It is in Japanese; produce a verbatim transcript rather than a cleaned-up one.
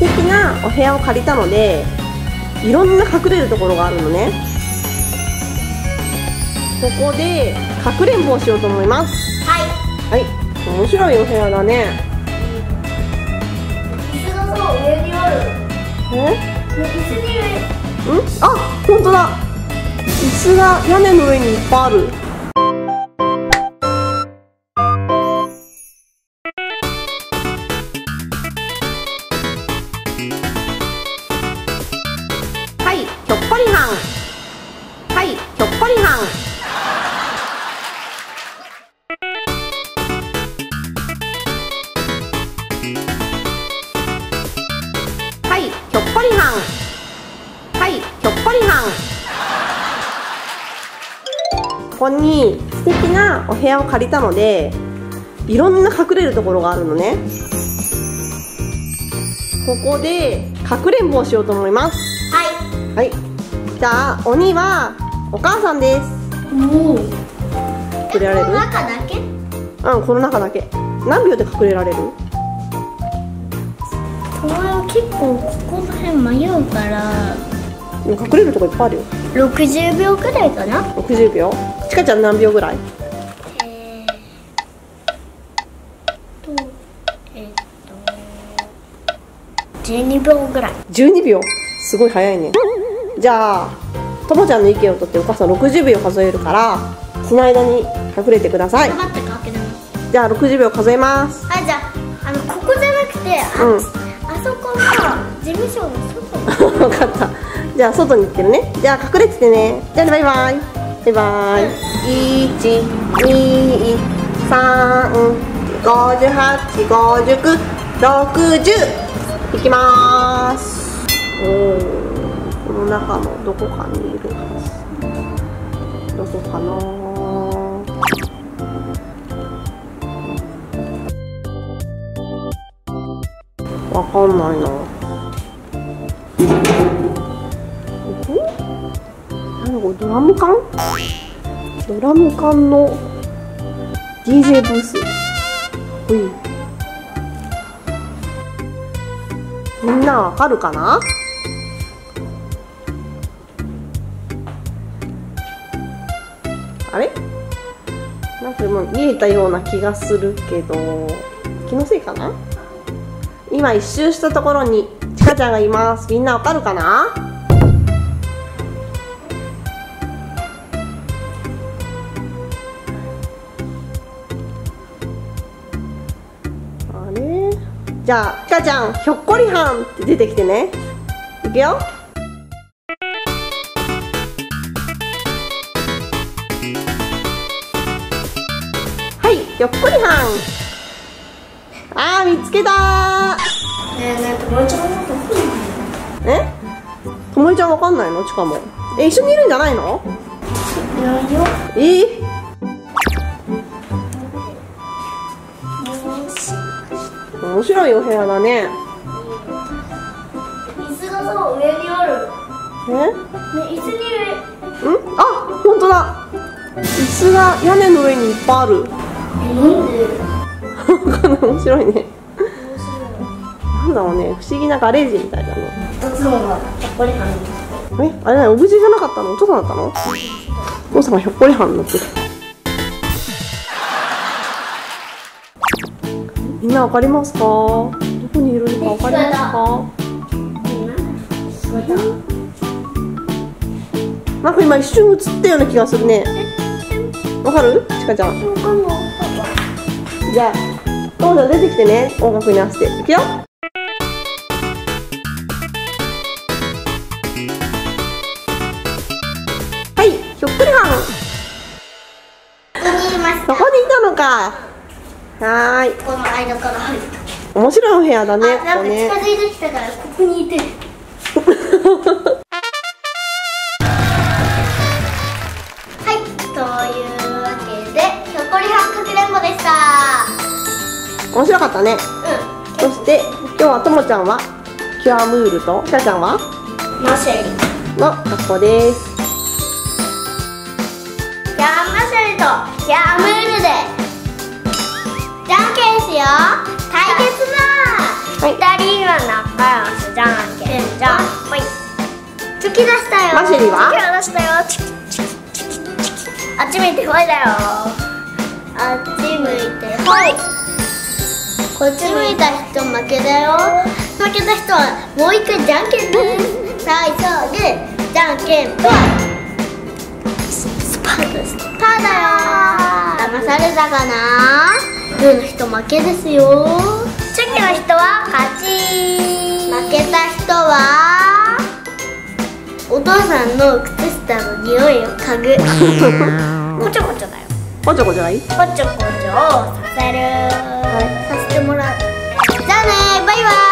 敵なお部屋を借りたので、いろんな隠れるところがあるのね。ここでかくれんぼをしようと思います。はい、はい、面白いお部屋だね。椅子の層上にある。え？椅子に上。ん？あ、ほんとだ、椅子が屋根の上にいっぱいある。ここに素敵なお部屋を借りたので、いろんな隠れるところがあるのね。ここでかくれんぼをしようと思います。はい、はい、じゃあ鬼はお母さんです。おお、隠れられる？この中だけ？うん、この中だけ。何秒で隠れられる？それは結構ここら辺迷うから、隠れるとこいっぱいあるよ。ろくじゅうびょうくらいかな。ろくじゅうびょう。ちかちゃん何秒ぐらい？えーっとえー、っとじゅうにびょうぐらい。じゅうにびょう、すごい早いね。じゃあともちゃんの意見をとって、お母さんろくじゅうびょう数えるから、その間に隠れてください。待ってかけます。じゃあろくじゅうびょう数えます。はい、じゃあ、あのここじゃなくて、あ、うん、あそこの事務所の外の。分かった。じゃあ外に行ってるね。じゃあ隠れててね。じゃあバイバイ。バイバイ。一、二、三、五十八、五十九、六十。行きまーす。おお、この中のどこかにいるはず。どこかな。わかんないな。ドラム缶？ドラム缶の ディージェー ブース。ほい。みんなわかるかな？あれ？なんかもう見えたような気がするけど、気のせいかな？今一周したところにちかちゃんがいます。みんなわかるかな？じゃあ、ちかちゃん、ひょっこりはんって出てきてね。いくよ。はい、ひょっこりはん。あー、見つけたー。ねえねえ、ともえちゃんのこと分かんないの？え？ともえちゃんわかんないの？ちかも。え、一緒にいるんじゃないの？いないよ。えー？面白いお部屋だね。椅子がそう上にある。え？ね、椅子に上。うん？あ、本当だ。椅子が屋根の上にいっぱいある。え、なんで？面白いね。面白い。なんだろうね、不思議なガレージみたいだね。お父さんがひょっこりはんになって。え、あれ何？オブジェじゃなかったの？お父さんだったの？お父さんがひょっこりはんになってる。みんなわかりますか？どこにいるのかわかりますか？なんか今一瞬映ったような気がするね。わかる？ちかちゃん。じゃあ、どうぞ出てきてね。音楽に合わせていくよ。はい、ひょっこりはん。そこにいたのか。はーい。この間から入った。面白いお部屋だね。なんか近づいてきたから、ここにいて。はい、というわけで、ひょっこりはんかくれんぼでした。面白かったね。うん。そして、今日はともちゃんは、キュアムールと、ちかちゃんは、マシェリの格好です。キュアマシェリと、キュアムールで。じゃんけんしよう。対決のふたりの中バランスじゃんけんじゃんほい。チョキ出したよ。マシリは？チョキ出したよ。チキチキチキチキ。あっち向いてほいだよ。あっち向いてほい。こっち向いた人負けだよ。負けた人はもう一回じゃんけんです。最初でじゃんけんぽい。スパーです。パーだよ。騙されたかな？グーの人負けですよ。チョキの人は勝ち。負けた人はお父さんの靴下の匂いを嗅ぐ。こちょこちょだよ。こちょこちょがいい。こちょこちょをさせる、はい、させてもらう。じゃあねー、バイバーイ。